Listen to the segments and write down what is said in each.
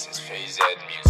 This is Phase Ed Music.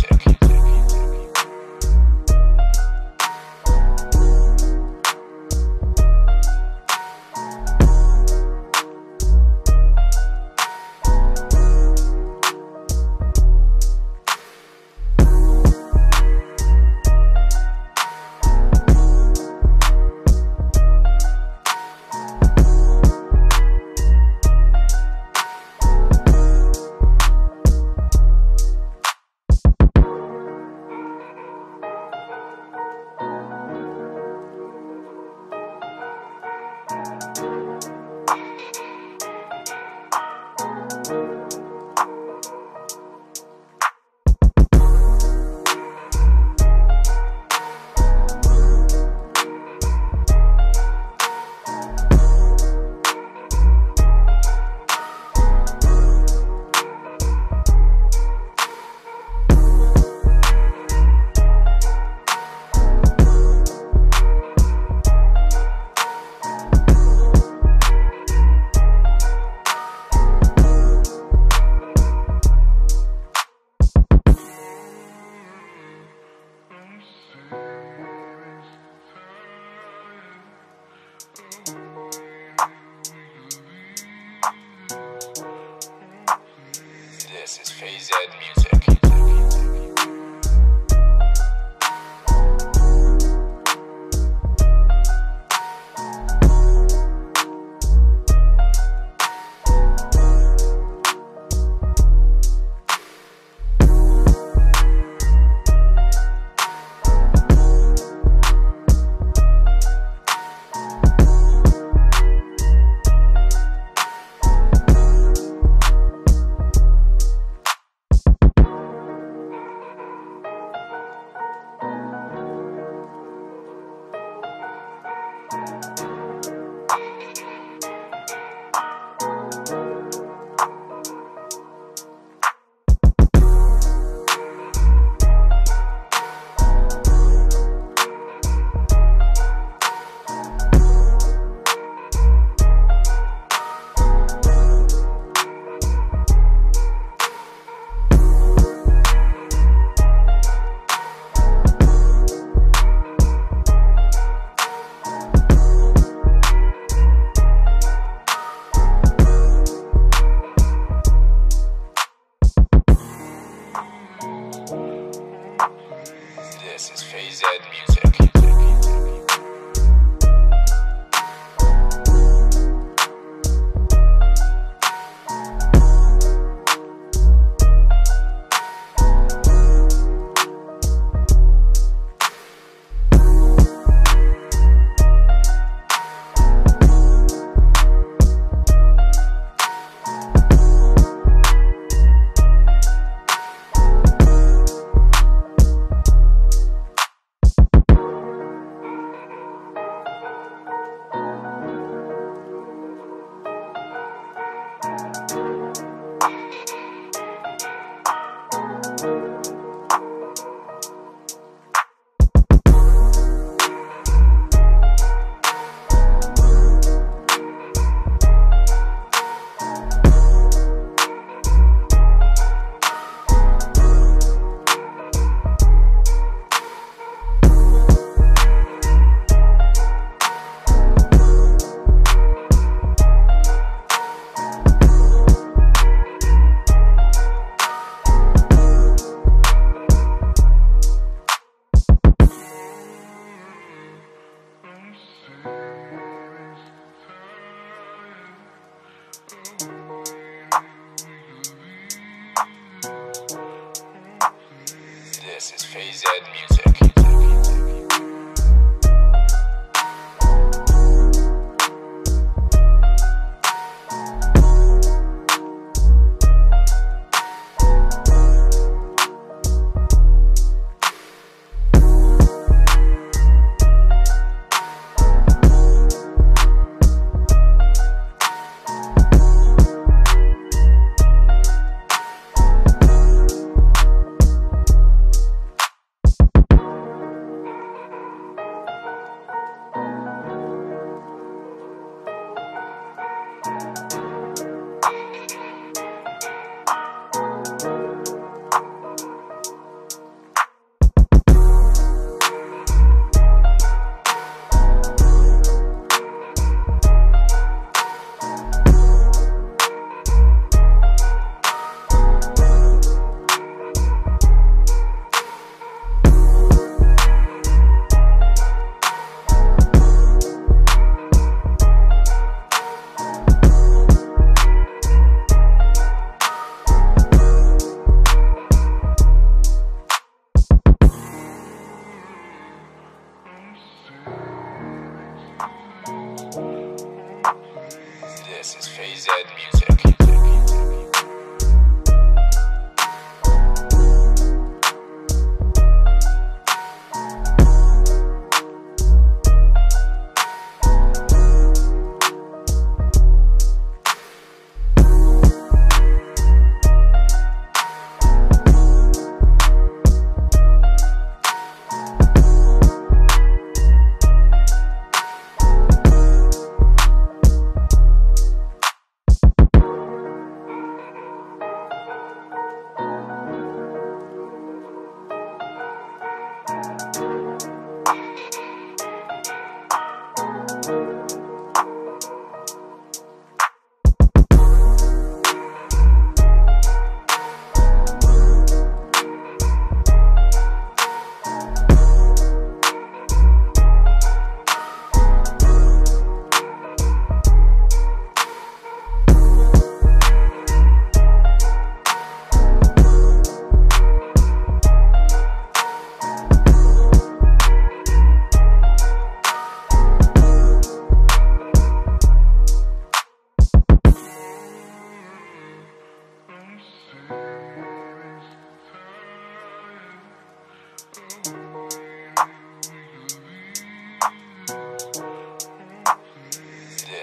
This is Phase Ed Music. This is Phase Ed Music. This is Phase Ed Music.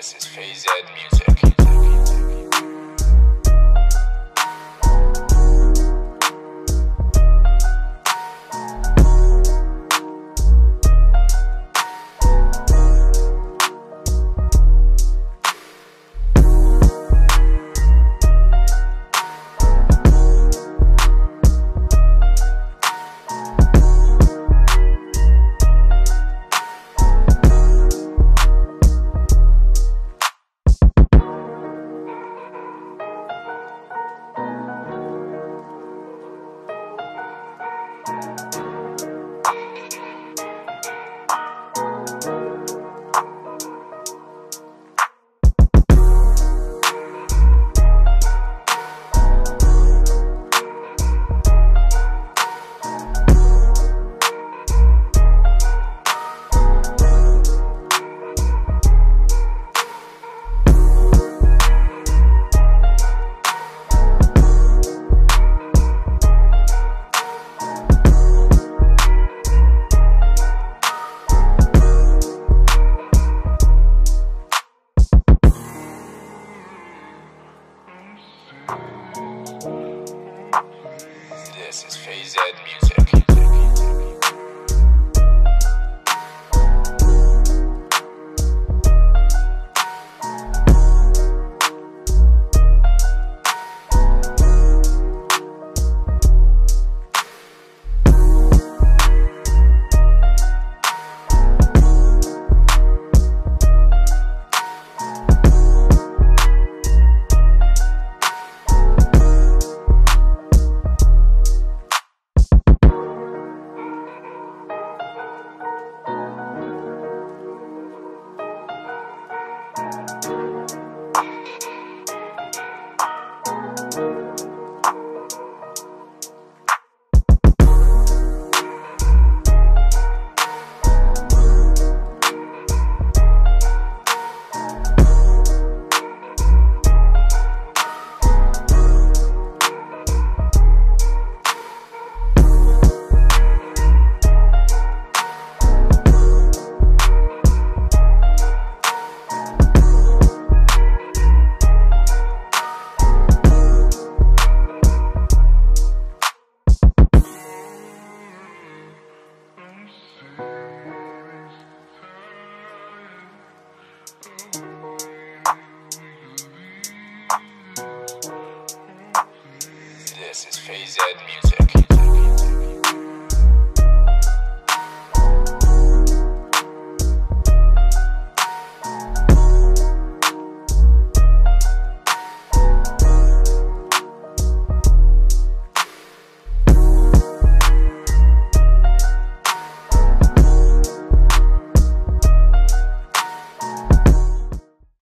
This is Phase Ed Music. This is Phase Ed Music. This is Phase Ed Music.